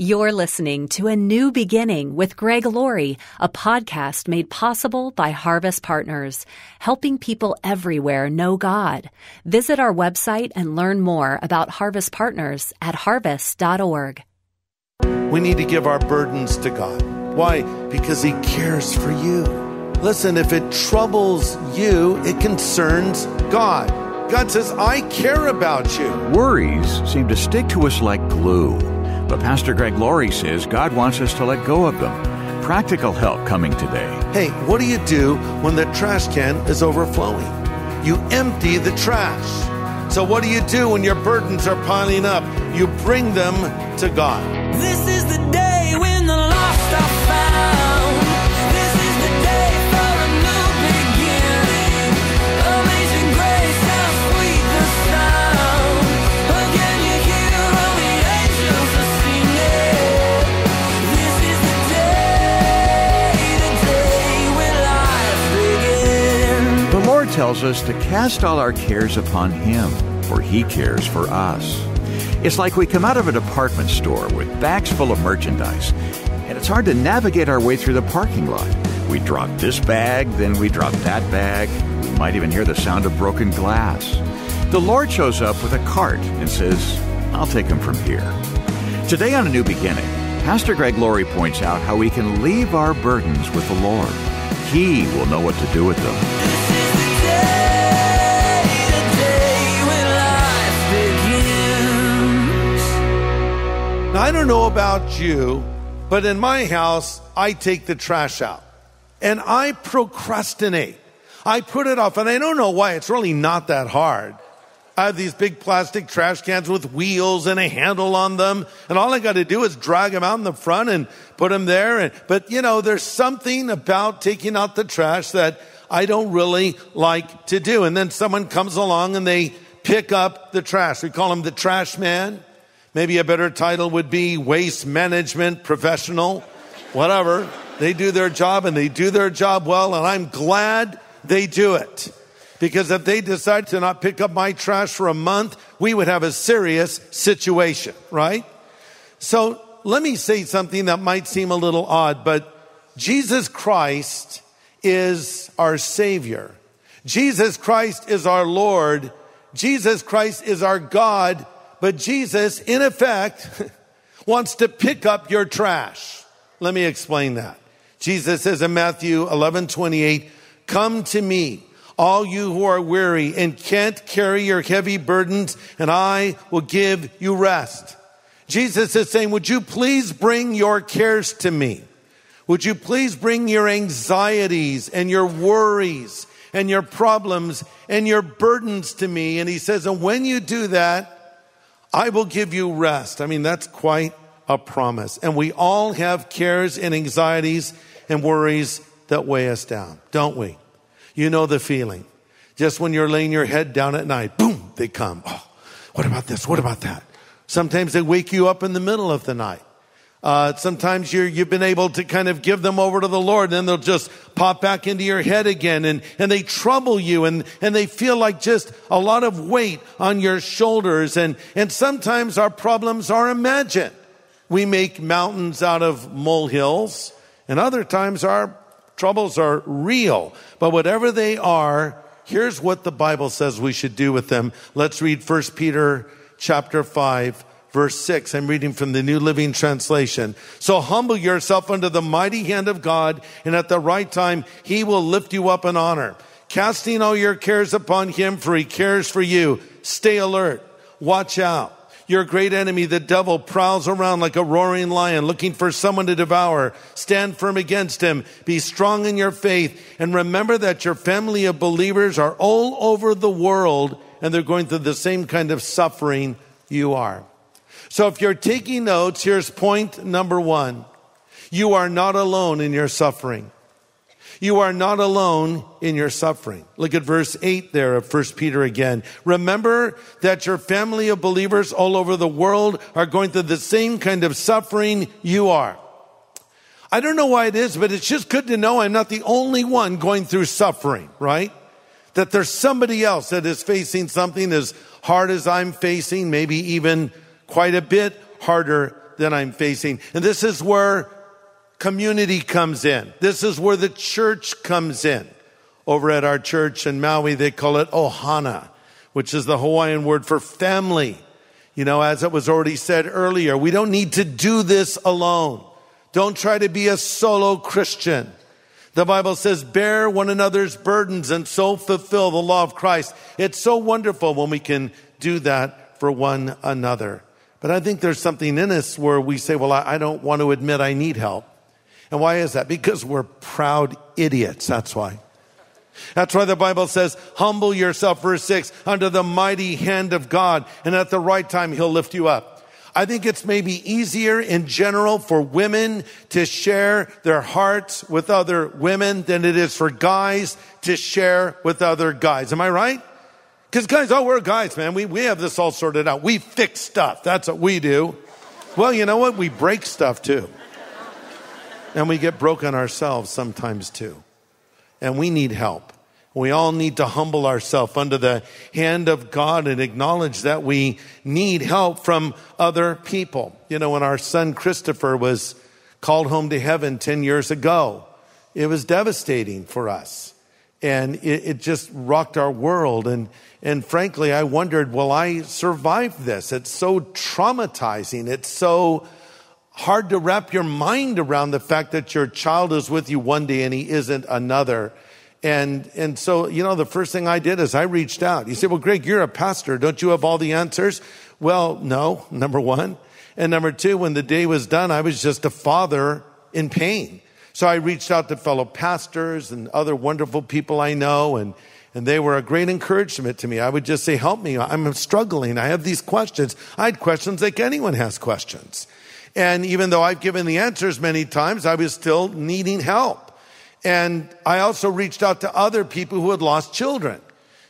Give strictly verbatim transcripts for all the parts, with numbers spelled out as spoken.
You're listening to A New Beginning with Greg Laurie, a podcast made possible by Harvest Partners, helping people everywhere know God. Visit our website and learn more about Harvest Partners at harvest dot org. We need to give our burdens to God. Why? Because He cares for you. Listen, if it troubles you, it concerns God. God says, I care about you. Worries seem to stick to us like glue. But Pastor Greg Laurie says God wants us to let go of them. Practical help coming today. Hey, what do you do when the trash can is overflowing? You empty the trash. So what do you do when your burdens are piling up? You bring them to God. This is the day when the lost are found. This is the day for a new beginning. Amazing grace, how sweet the sound. Again, you hear all the angels are singing. This is the day, the day when life begins. The Lord tells us to cast all our cares upon Him, for He cares for us. It's like we come out of a department store with bags full of merchandise, and it's hard to navigate our way through the parking lot. We drop this bag, then we drop that bag. We might even hear the sound of broken glass. The Lord shows up with a cart and says, I'll take them from here. Today on A New Beginning, Pastor Greg Laurie points out how we can leave our burdens with the Lord. He will know what to do with them. I don't know about you, but in my house, I take the trash out and I procrastinate. I put it off, and I don't know why. It's really not that hard. I have these big plastic trash cans with wheels and a handle on them, and all I got to do is drag them out in the front and put them there. And, but, you know, there's something about taking out the trash that I don't really like to do. And then someone comes along and they pick up the trash. We call him the trash man. Maybe a better title would be waste management professional, whatever. They do their job, and they do their job well, and I'm glad they do it. Because if they decide to not pick up my trash for a month, we would have a serious situation, right? So let me say something that might seem a little odd, but Jesus Christ is our Savior. Jesus Christ is our Lord. Jesus Christ is our God. But Jesus, in effect, wants to pick up your trash. Let me explain that. Jesus says in Matthew eleven twenty-eight, come to me, all you who are weary and can't carry your heavy burdens, and I will give you rest. Jesus is saying, would you please bring your cares to me? Would you please bring your anxieties and your worries and your problems and your burdens to me? And he says, and when you do that, I will give you rest. I mean, that's quite a promise. And we all have cares and anxieties and worries that weigh us down, don't we? You know the feeling. Just when you're laying your head down at night, boom, they come. Oh, what about this? What about that? Sometimes they wake you up in the middle of the night. Uh, sometimes you're, you've been able to kind of give them over to the Lord, and then they'll just pop back into your head again, and, and they trouble you, and, and they feel like just a lot of weight on your shoulders. And, and sometimes our problems are imagined. We make mountains out of molehills, and other times our troubles are real. But whatever they are, here's what the Bible says we should do with them. Let's read First Peter chapter five. Verse six, I'm reading from the New Living Translation. So humble yourself under the mighty hand of God, and at the right time, He will lift you up in honor. Casting all your cares upon Him, for He cares for you. Stay alert. Watch out. Your great enemy, the devil, prowls around like a roaring lion, looking for someone to devour. Stand firm against him. Be strong in your faith. And remember that your family of believers are all over the world, and they're going through the same kind of suffering you are. So if you're taking notes, here's point number one. You are not alone in your suffering. You are not alone in your suffering. Look at verse eight there of First Peter again. Remember that your family of believers all over the world are going through the same kind of suffering you are. I don't know why it is, but it's just good to know I'm not the only one going through suffering, right? That there's somebody else that is facing something as hard as I'm facing, maybe even quite a bit harder that I'm facing. And this is where community comes in. This is where the church comes in. Over at our church in Maui, they call it ohana, which is the Hawaiian word for family. You know, as it was already said earlier, we don't need to do this alone. Don't try to be a solo Christian. The Bible says, bear one another's burdens and so fulfill the law of Christ. It's so wonderful when we can do that for one another. But I think there's something in us where we say, well, I don't want to admit I need help. And why is that? Because we're proud idiots. That's why. That's why the Bible says, humble yourself, verse six, under the mighty hand of God. And at the right time, he'll lift you up. I think it's maybe easier in general for women to share their hearts with other women than it is for guys to share with other guys. Am I right? Because guys, oh, we're guys, man. We, we have this all sorted out. We fix stuff. That's what we do. Well, you know what? We break stuff too. And we get broken ourselves sometimes too. And we need help. We all need to humble ourselves under the hand of God and acknowledge that we need help from other people. You know, when our son Christopher was called home to heaven ten years ago, it was devastating for us. And it, it just rocked our world. And, and frankly, I wondered, will I survive this? It's so traumatizing. It's so hard to wrap your mind around the fact that your child is with you one day and he isn't another. And and so, you know, the first thing I did is I reached out. You say, well, Greg, you're a pastor. Don't you have all the answers? Well, no, number one. And number two, when the day was done, I was just a father in pain. So I reached out to fellow pastors and other wonderful people I know. And, and they were a great encouragement to me. I would just say, help me. I'm struggling. I have these questions. I had questions like anyone has questions. And even though I've given the answers many times, I was still needing help. And I also reached out to other people who had lost children,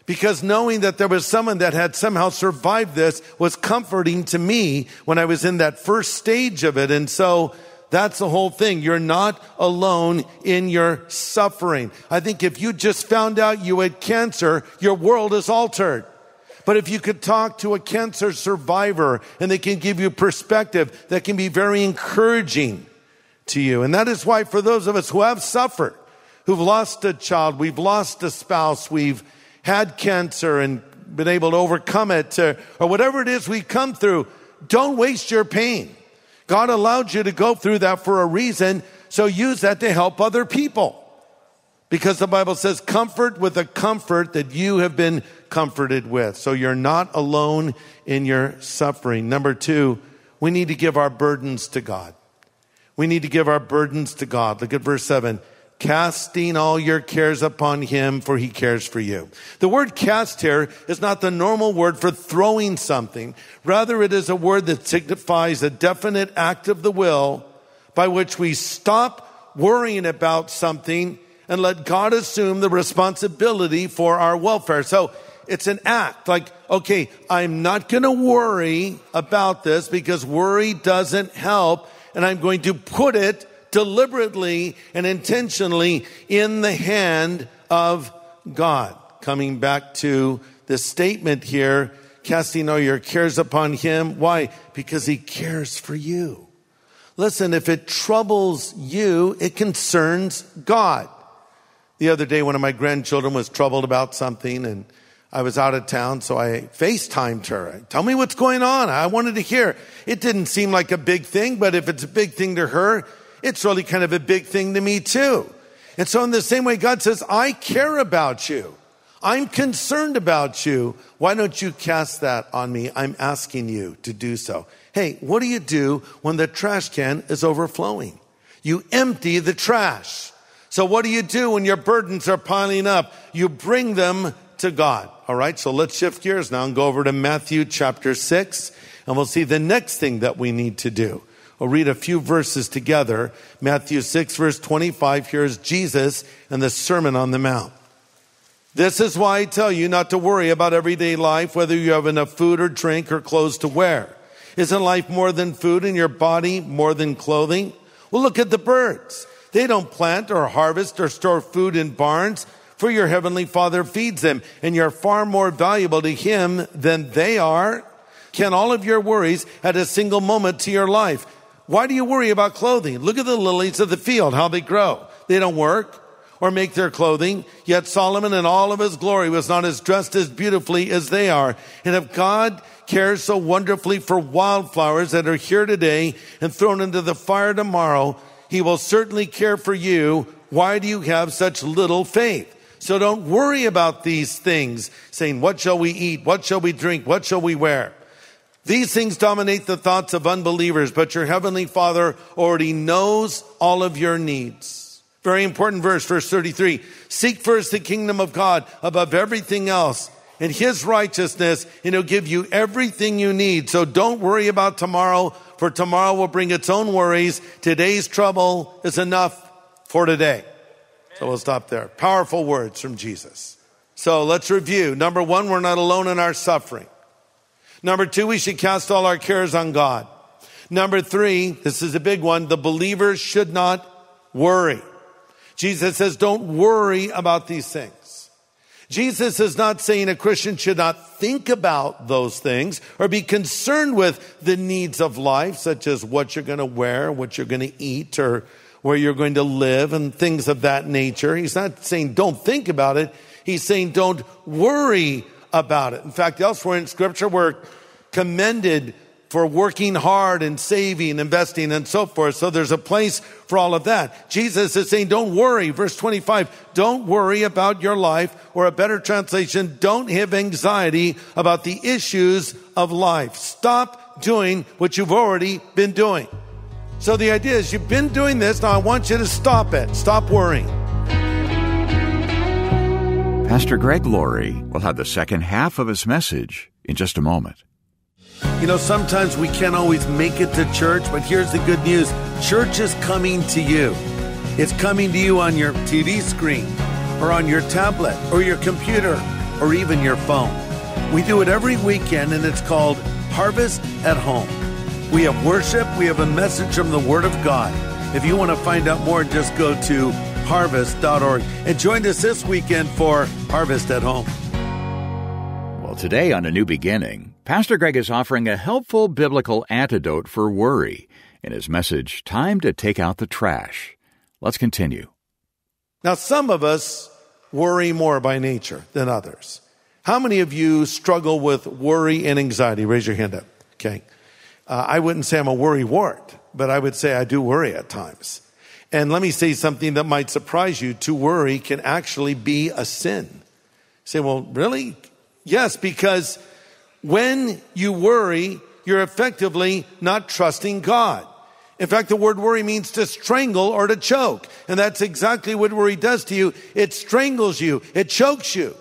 because knowing that there was someone that had somehow survived this was comforting to me when I was in that first stage of it. And so that's the whole thing. You're not alone in your suffering. I think if you just found out you had cancer, your world is altered. But if you could talk to a cancer survivor and they can give you perspective, that can be very encouraging to you. And that is why for those of us who have suffered, who've lost a child, we've lost a spouse, we've had cancer and been able to overcome it, or, or whatever it is we come through, don't waste your pain. God allowed you to go through that for a reason, so use that to help other people. Because the Bible says, comfort with a comfort that you have been comforted with. So you're not alone in your suffering. Number two, we need to give our burdens to God. We need to give our burdens to God. Look at verse seven. Casting all your cares upon him, for he cares for you. The word cast here is not the normal word for throwing something. Rather, it is a word that signifies a definite act of the will by which we stop worrying about something and let God assume the responsibility for our welfare. So it's an act like, okay, I'm not going to worry about this because worry doesn't help. And I'm going to put it deliberately and intentionally in the hand of God. Coming back to this statement here, casting all your cares upon him. Why? Because he cares for you. Listen, if it troubles you, it concerns God. The other day, one of my grandchildren was troubled about something and I was out of town, so I FaceTimed her. Tell me what's going on. I wanted to hear. It didn't seem like a big thing, but if it's a big thing to her, it's really kind of a big thing to me too. And so in the same way, God says, I care about you. I'm concerned about you. Why don't you cast that on me? I'm asking you to do so. Hey, what do you do when the trash can is overflowing? You empty the trash. So what do you do when your burdens are piling up? You bring them to God. All right, so let's shift gears now and go over to Matthew chapter six, and we'll see the next thing that we need to do. We'll read a few verses together. Matthew six, verse twenty-five, here's Jesus and the Sermon on the Mount. This is why I tell you not to worry about everyday life, whether you have enough food or drink or clothes to wear. Isn't life more than food and your body more than clothing? Well, look at the birds. They don't plant or harvest or store food in barns, for your heavenly Father feeds them, and you're far more valuable to him than they are. Can all of your worries add a single moment to your life? Why do you worry about clothing? Look at the lilies of the field, how they grow. They don't work or make their clothing. Yet Solomon in all of his glory was not as dressed as beautifully as they are. And if God cares so wonderfully for wildflowers that are here today and thrown into the fire tomorrow, he will certainly care for you. Why do you have such little faith? So don't worry about these things, saying, what shall we eat? What shall we drink? What shall we wear? These things dominate the thoughts of unbelievers, but your heavenly Father already knows all of your needs. Very important verse, verse thirty-three. Seek first the kingdom of God above everything else and his righteousness, and he'll give you everything you need. So don't worry about tomorrow, for tomorrow will bring its own worries. Today's trouble is enough for today. So we'll stop there. Powerful words from Jesus. So let's review. Number one, we're not alone in our suffering. Number two, we should cast all our cares on God. Number three, this is a big one, the believer should not worry. Jesus says, don't worry about these things. Jesus is not saying a Christian should not think about those things or be concerned with the needs of life, such as what you're going to wear, what you're going to eat, or where you're going to live and things of that nature. He's not saying don't think about it. He's saying don't worry about it. In fact, elsewhere in Scripture, we're commended for working hard and saving, investing, and so forth. So there's a place for all of that. Jesus is saying, don't worry. Verse twenty-five, don't worry about your life, or a better translation, don't have anxiety about the issues of life. Stop doing what you've already been doing. So the idea is you've been doing this. Now I want you to stop it. Stop worrying. Pastor Greg Laurie will have the second half of his message in just a moment. You know, sometimes we can't always make it to church, but here's the good news. Church is coming to you. It's coming to you on your T V screen or on your tablet or your computer or even your phone. We do it every weekend, and it's called Harvest at Home. We have worship. We have a message from the Word of God. If you want to find out more, just go to harvest dot org and join us this weekend for Harvest at Home. Well, today on A New Beginning, Pastor Greg is offering a helpful biblical antidote for worry in his message, Time to Take Out the Trash. Let's continue. Now, some of us worry more by nature than others. How many of you struggle with worry and anxiety? Raise your hand up. Okay. Uh, I wouldn't say I'm a worrywart, but I would say I do worry at times. And let me say something that might surprise you. To worry can actually be a sin. You say, well, really? Yes, because when you worry, you're effectively not trusting God. In fact, the word worry means to strangle or to choke. And that's exactly what worry does to you. It strangles you. It chokes you.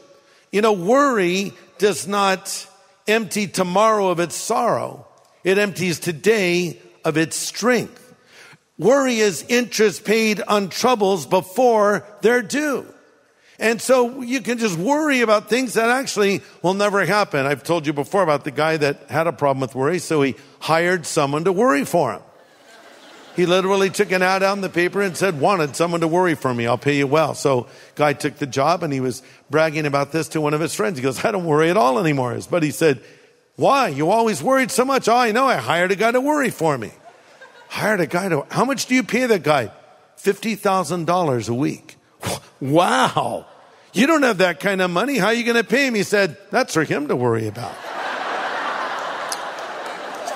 You know, worry does not empty tomorrow of its sorrow. It empties today of its strength. Worry is interest paid on troubles before they're due. And so you can just worry about things that actually will never happen. I've told you before about the guy that had a problem with worry, so he hired someone to worry for him. He literally took an ad out in the paper and said, wanted someone to worry for me. I'll pay you well. So guy took the job, and he was bragging about this to one of his friends. He goes, I don't worry at all anymore. His buddy said, why? You always worried so much. Oh, I know. I hired a guy to worry for me. Hired a guy to, how much do you pay that guy? fifty thousand dollars a week. Wow. You don't have that kind of money. How are you going to pay him? He said, that's for him to worry about.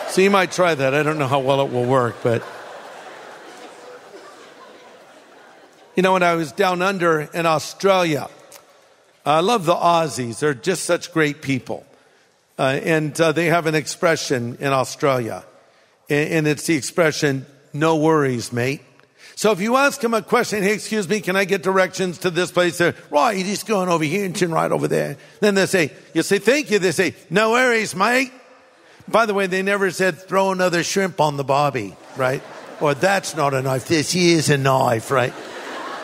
So you might try that. I don't know how well it will work, but. You know, when I was down under in Australia, I love the Aussies. They're just such great people. Uh, and uh, they have an expression in Australia, and, and it's the expression, no worries, mate. So if you ask him a question, hey, excuse me, can I get directions to this place? They're, right, you're just going over here and turn right over there. Then they say, you say, thank you. They say, no worries, mate. By the way, they never said, throw another shrimp on the barbie, right? Or that's not a knife, this is a knife, right?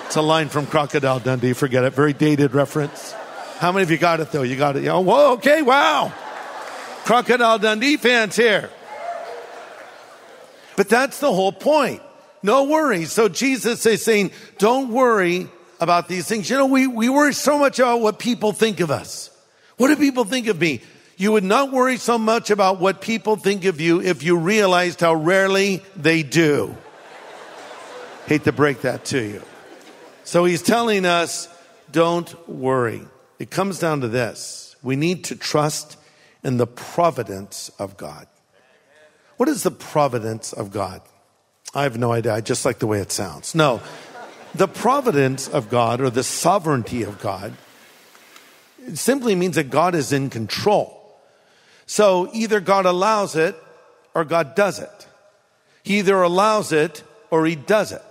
It's a line from Crocodile Dundee, forget it, very dated reference. How many of you got it, though? You got it? Oh, whoa, okay, wow. Crocodile Dundee fans here. But that's the whole point. No worries. So Jesus is saying, don't worry about these things. You know, we, we worry so much about what people think of us. What do people think of me? You would not worry so much about what people think of you if you realized how rarely they do. Hate to break that to you. So he's telling us, don't worry. It comes down to this. We need to trust in the providence of God. What is the providence of God? I have no idea. I just like the way it sounds. No. The providence of God, or the sovereignty of God, it simply means that God is in control. So either God allows it or God does it. He either allows it or he does it.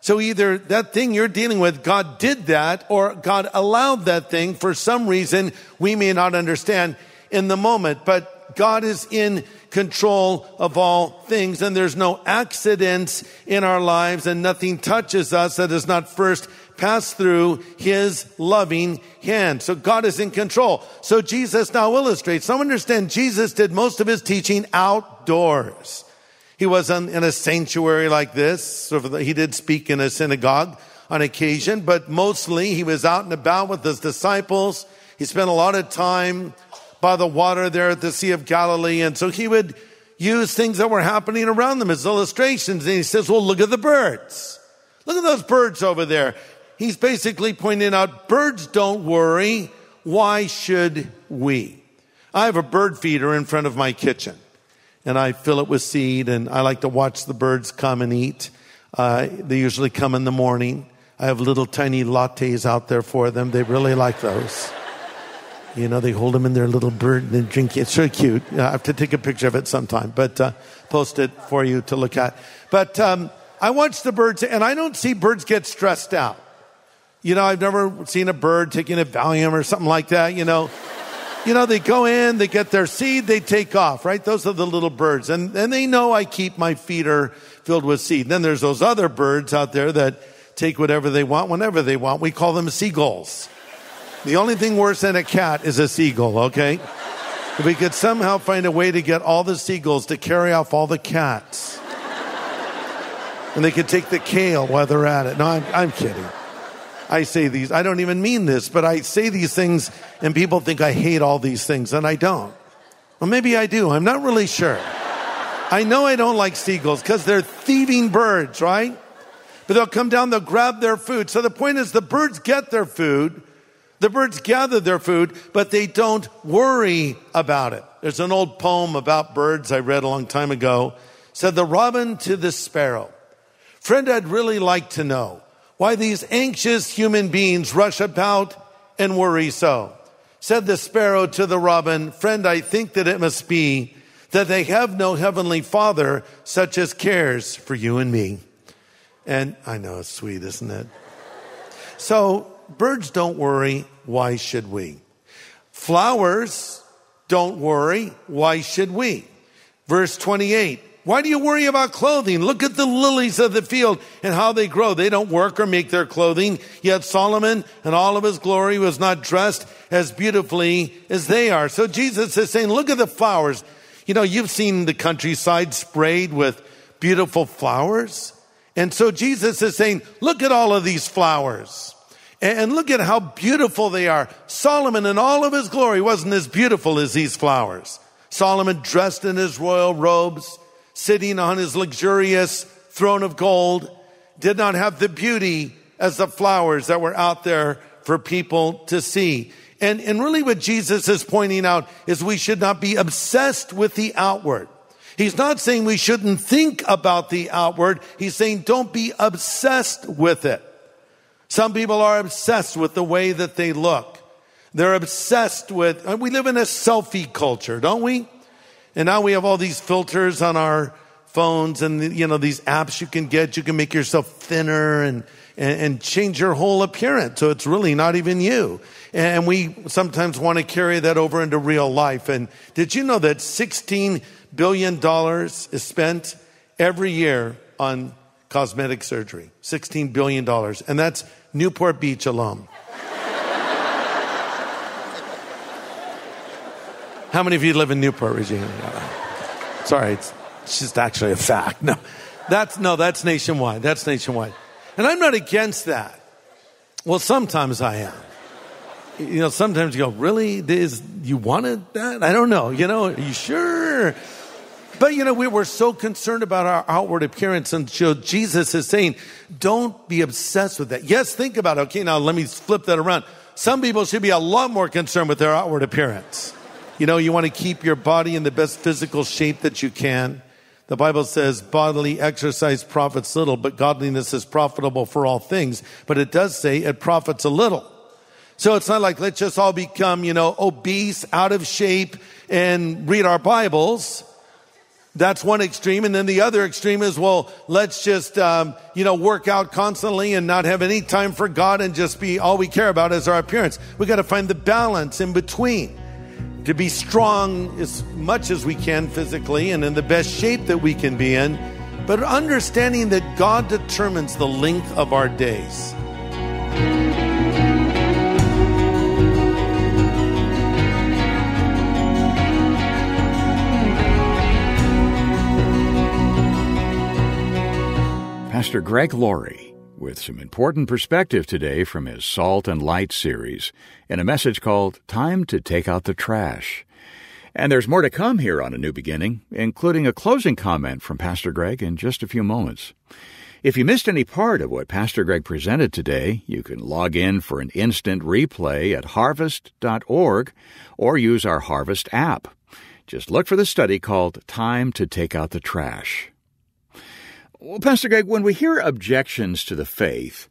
So either that thing you're dealing with, God did that, or God allowed that thing for some reason we may not understand in the moment. But God is in control of all things, and there's no accidents in our lives, and nothing touches us that is not first pass through his loving hand. So God is in control. So Jesus now illustrates. Now understand, Jesus did most of his teaching outdoors. He wasn't in a sanctuary like this. He did speak in a synagogue on occasion, but mostly he was out and about with his disciples. He spent a lot of time by the water there at the Sea of Galilee. And so he would use things that were happening around them as illustrations. And he says, well, look at the birds. Look at those birds over there. He's basically pointing out, birds don't worry. Why should we? I have a bird feeder in front of my kitchen, and I fill it with seed, and I like to watch the birds come and eat. Uh, they usually come in the morning. I have little tiny lattes out there for them. They really like those. You know, they hold them in their little bird and they drink it. It's so cute. I have to take a picture of it sometime, but uh, post it for you to look at. But um, I watch the birds, and I don't see birds get stressed out. You know, I've never seen a bird taking a Valium or something like that, you know. You know, they go in, they get their seed, they take off, right? Those are the little birds. And, and they know I keep my feeder filled with seed. And then there's those other birds out there that take whatever they want, whenever they want. We call them seagulls. The only thing worse than a cat is a seagull, okay? If we could somehow find a way to get all the seagulls to carry off all the cats. And they could take the kale while they're at it. No, I'm, I'm kidding. I say these, I don't even mean this, but I say these things and people think I hate all these things, and I don't. Well, maybe I do. I'm not really sure. I know I don't like seagulls because they're thieving birds, right? But they'll come down, they'll grab their food. So the point is, the birds get their food. The birds gather their food, but they don't worry about it. There's an old poem about birds I read a long time ago. It said, the robin to the sparrow, friend, I'd really like to know why these anxious human beings rush about and worry so. Said the sparrow to the robin, friend, I think that it must be that they have no heavenly father such as cares for you and me. And I know, it's sweet, isn't it? So birds don't worry. Why should we? Flowers don't worry. Why should we? Verse twenty-eight. Why do you worry about clothing? Look at the lilies of the field and how they grow. They don't work or make their clothing. Yet Solomon in all of his glory was not dressed as beautifully as they are. So Jesus is saying, look at the flowers. You know, you've seen the countryside sprayed with beautiful flowers. And so Jesus is saying, look at all of these flowers. And look at how beautiful they are. Solomon in all of his glory wasn't as beautiful as these flowers. Solomon dressed in his royal robes, sitting on his luxurious throne of gold, did not have the beauty as the flowers that were out there for people to see. And, and really what Jesus is pointing out is we should not be obsessed with the outward. He's not saying we shouldn't think about the outward. He's saying don't be obsessed with it. Some people are obsessed with the way that they look. They're obsessed with, we live in a selfie culture, don't we? And now we have all these filters on our phones and, you know, these apps you can get. You can make yourself thinner and, and, and change your whole appearance. So it's really not even you. And we sometimes want to carry that over into real life. And did you know that sixteen billion dollars is spent every year on cosmetic surgery? sixteen billion dollars. And that's Newport Beach alone. How many of you live in Newport, Regina? Sorry, it's just actually a fact. No, that's, no, that's nationwide. That's nationwide. And I'm not against that. Well, sometimes I am. you know, sometimes you go, really? This, you wanted that? I don't know. You know, are you sure? But, you know, we were so concerned about our outward appearance. And so Jesus is saying, don't be obsessed with that. Yes, think about it. Okay, now let me flip that around. Some people should be a lot more concerned with their outward appearance. You know, you want to keep your body in the best physical shape that you can. The Bible says bodily exercise profits little, but godliness is profitable for all things. But it does say it profits a little. So it's not like let's just all become, you know, obese, out of shape, and read our Bibles. That's one extreme. And then the other extreme is, well, let's just, um, you know, work out constantly and not have any time for God and just be all we care about is our appearance. We got to find the balance in between to be strong as much as we can physically and in the best shape that we can be in, but understanding that God determines the length of our days. Pastor Greg Laurie, with some important perspective today from his Salt and Light series in a message called Time to Take Out the Trash. And there's more to come here on A New Beginning, including a closing comment from Pastor Greg in just a few moments. If you missed any part of what Pastor Greg presented today, you can log in for an instant replay at harvest dot org or use our Harvest app. Just look for the study called Time to Take Out the Trash. Well, Pastor Greg, when we hear objections to the faith,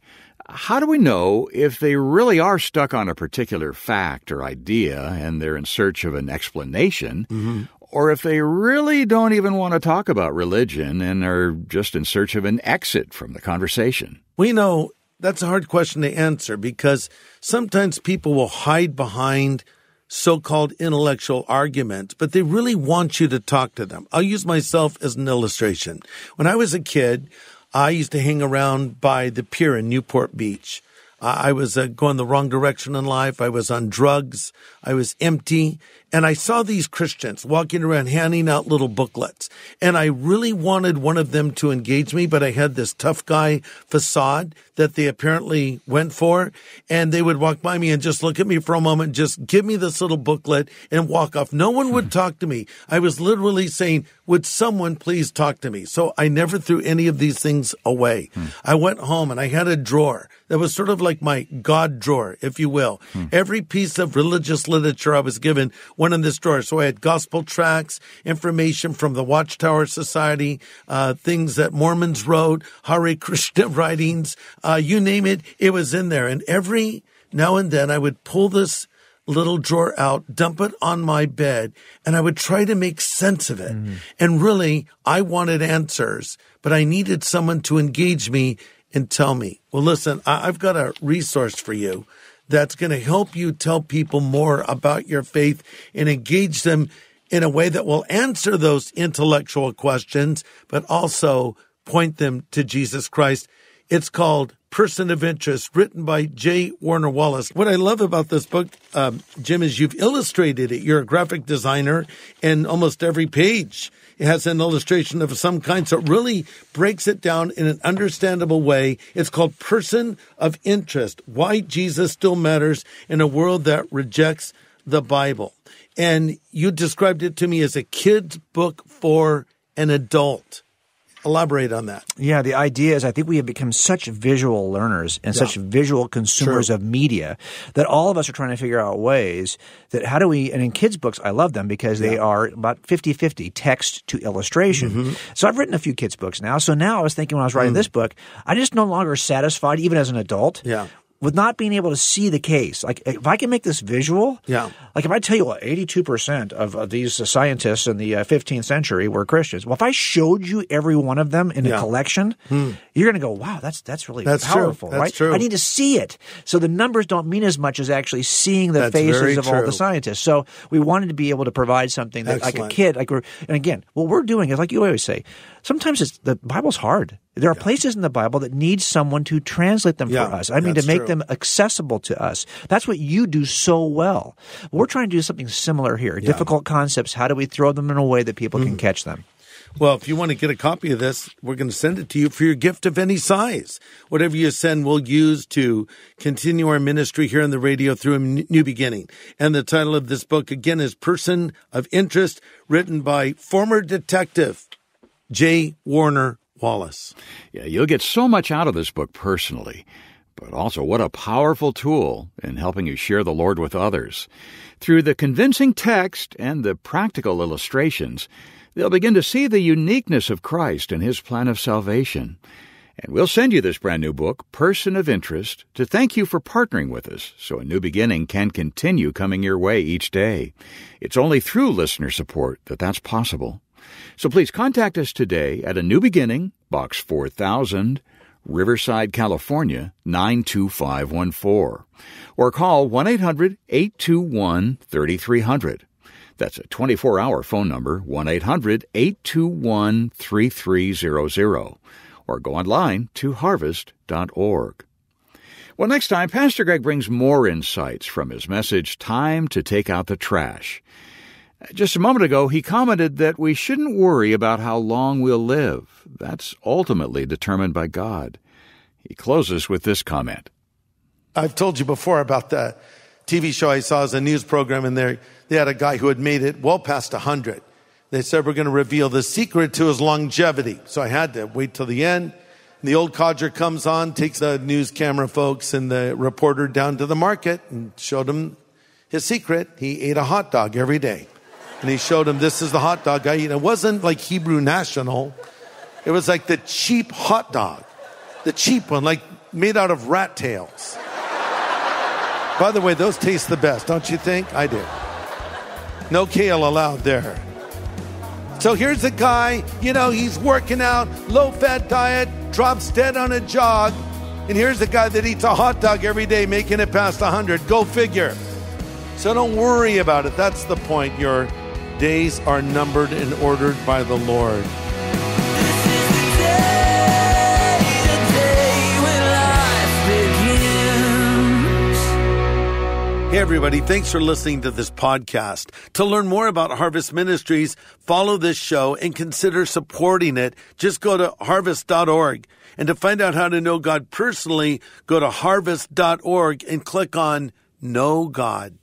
how do we know if they really are stuck on a particular fact or idea and they're in search of an explanation, mm-hmm. or if they really don't even want to talk about religion and are just in search of an exit from the conversation? We know that's a hard question to answer because sometimes people will hide behind so-called intellectual arguments, but they really want you to talk to them. I'll use myself as an illustration. When I was a kid, I used to hang around by the pier in Newport Beach. Uh, I was uh, going the wrong direction in life. I was on drugs. I was empty. And I saw these Christians walking around handing out little booklets. And I really wanted one of them to engage me, but I had this tough guy facade that they apparently went for. And they would walk by me and just look at me for a moment, just give me this little booklet and walk off. No one would talk to me. I was literally saying, would someone please talk to me? So I never threw any of these things away. Hmm. I went home and I had a drawer that was sort of like my God drawer, if you will. Hmm. Every piece of religious literature I was given went in this drawer. So I had gospel tracts, information from the Watchtower Society, uh, things that Mormons wrote, Hare Krishna writings, uh, you name it, it was in there. And every now and then I would pull this little drawer out, dump it on my bed, and I would try to make sense of it. Mm-hmm. And really, I wanted answers, but I needed someone to engage me and tell me, well, listen, I- I've got a resource for you that's going to help you tell people more about your faith and engage them in a way that will answer those intellectual questions, but also point them to Jesus Christ. It's called Person of Interest, written by J. Warner Wallace. What I love about this book, um, Jim, is you've illustrated it. You're a graphic designer, and almost every page has an illustration of some kind, so it really breaks it down in an understandable way. It's called Person of Interest, Why Jesus Still Matters in a World That Rejects the Bible. And you described it to me as a kid's book for an adult. Elaborate on that. Yeah, the idea is I think we have become such visual learners and yeah. such visual consumers sure. of media that all of us are trying to figure out ways that how do we – and in kids' books, I love them because yeah. they are about fifty-fifty text to illustration. Mm-hmm. So I've written a few kids' books now. So now I was thinking when I was writing mm. this book, I'm just no longer satisfied even as an adult yeah. with not being able to see the case. Like if I can make this visual yeah. – like if I tell you what, eighty-two percent of, of these uh, scientists in the uh, fifteenth century were Christians. Well, if I showed you every one of them in yeah. a collection, hmm. you're going to go, wow, that's that's really that's powerful. True. That's right? True. I need to see it. So the numbers don't mean as much as actually seeing the that's faces of true. all the scientists. So we wanted to be able to provide something that Excellent. like a kid – like we're, and again, what we're doing is like you always say, sometimes it's, the Bible's hard. There are yeah. places in the Bible that need someone to translate them yeah. for us. I mean that's to make true. them accessible to us. That's what you do so well. We're We're trying to do something similar here. Yeah. Difficult concepts, how do we throw them in a way that people mm. can catch them? Well, if you want to get a copy of this, we're going to send it to you for your gift of any size. Whatever you send, we'll use to continue our ministry here on the radio through A New Beginning. And the title of this book, again, is Person of Interest, written by former detective J. Warner Wallace. Yeah, you'll get so much out of this book personally, but also what a powerful tool in helping you share the Lord with others. Through the convincing text and the practical illustrations, they'll begin to see the uniqueness of Christ and His plan of salvation. And we'll send you this brand new book, Person of Interest, to thank you for partnering with us so A New Beginning can continue coming your way each day. It's only through listener support that that's possible. So please contact us today at A New Beginning, Box four thousand, Riverside, California, nine two five one four, or call one eight hundred eight two one three three hundred. That's a twenty-four hour phone number, one eight hundred eight two one three three hundred, or go online to harvest dot org. Well, next time, Pastor Greg brings more insights from his message, Time to Take Out the Trash. Just a moment ago, he commented that we shouldn't worry about how long we'll live. That's ultimately determined by God. He closes with this comment. I've told you before about the T V show I saw as a news program, and they had a guy who had made it well past one hundred. They said, we're going to reveal the secret to his longevity. So I had to wait till the end. And the old codger comes on, takes the news camera folks and the reporter down to the market and showed him his secret. He ate a hot dog every day. And he showed him, this is the hot dog I eat. It wasn't like Hebrew National. It was like the cheap hot dog. The cheap one, like made out of rat tails. By the way, those taste the best, don't you think? I do. No kale allowed there. So here's a guy, you know, he's working out, low-fat diet, drops dead on a jog. And here's a guy that eats a hot dog every day, making it past one hundred. Go figure. So don't worry about it. That's the point. Your days are numbered and ordered by the Lord. Hey, everybody. Thanks for listening to this podcast. To learn more about Harvest Ministries, follow this show and consider supporting it. Just go to harvest dot org. And to find out how to know God personally, go to harvest dot org and click on Know God.